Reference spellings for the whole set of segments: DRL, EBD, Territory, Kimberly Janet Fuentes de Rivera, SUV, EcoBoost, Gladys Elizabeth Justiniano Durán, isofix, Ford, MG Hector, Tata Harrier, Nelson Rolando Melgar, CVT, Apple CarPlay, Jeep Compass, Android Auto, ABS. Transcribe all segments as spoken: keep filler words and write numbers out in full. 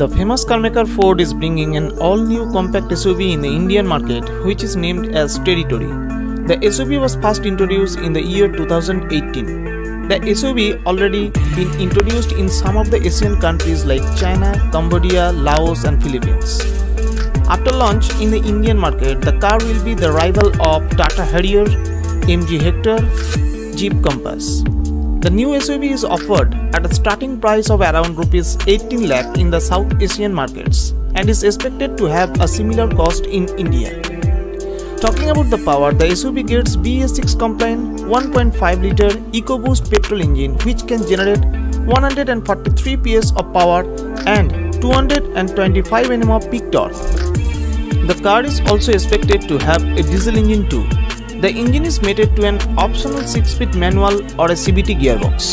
The famous carmaker Ford is bringing an all-new compact S U V in the Indian market, which is named as Territory. The S U V was first introduced in the year two thousand eighteen. The S U V already been introduced in some of the Asian countries like China, Cambodia, Laos and Philippines. After launch in the Indian market, the car will be the rival of Tata Harrier, M G Hector, Jeep Compass. The new S U V is offered at a starting price of around rupees eighteen lakh in the South Asian markets and is expected to have a similar cost in India. Talking about the power, the S U V gets B S six compliant one point five liter EcoBoost petrol engine which can generate one hundred forty-three P S of power and two hundred twenty-five N M of peak torque. The car is also expected to have a diesel engine too. The engine is mated to an optional six-speed manual or a C V T gearbox.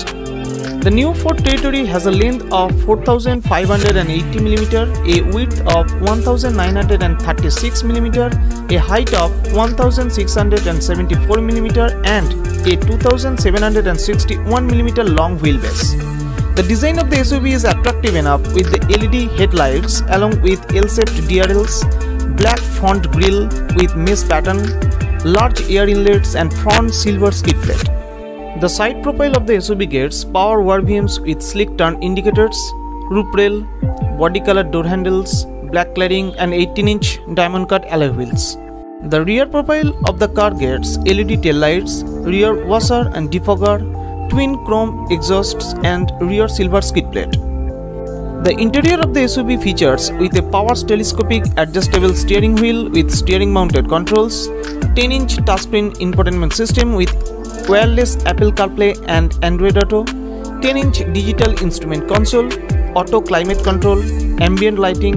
The new Ford Territory has a length of four thousand five hundred eighty millimeters, a width of one thousand nine hundred thirty-six millimeters, a height of one thousand six hundred seventy-four millimeters and a two thousand seven hundred sixty-one millimeters long wheelbase. The design of the S U V is attractive enough with the L E D headlights along with L-shaped D R Ls, black front grille with mesh pattern, large air inlets and front silver skid plate. The side profile of the S U V gets power war beams with slick turn indicators, roof rail, body colored door handles, black cladding and eighteen inch diamond cut alloy wheels. The rear profile of the car gets L E D taillights, rear washer and defogger, twin chrome exhausts and rear silver skid plate. The interior of the S U V features with a power's telescopic adjustable steering wheel with steering mounted controls, ten inch touchscreen infotainment system with wireless Apple CarPlay and Android Auto, ten inch digital instrument console, auto climate control, ambient lighting,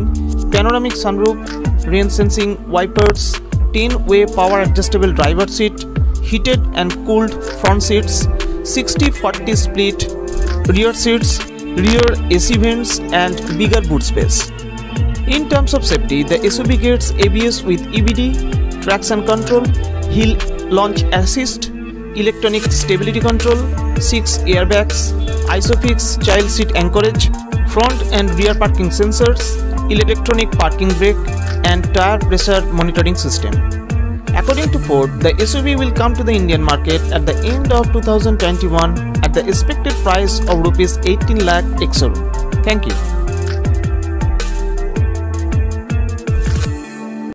panoramic sunroof, rain sensing wipers, ten way power adjustable driver seat, heated and cooled front seats, sixty forty split rear seats, rear A C vents and bigger boot space. In terms of safety, the S U V gets A B S with E B D, traction control, hill launch assist, electronic stability control, six airbags, isofix child seat anchorage, front and rear parking sensors, electronic parking brake and tire pressure monitoring system. According to Ford, the S U V will come to the Indian market at the end of two thousand twenty-one at the expected price of rupees eighteen lakh ex-showroom. Thank you.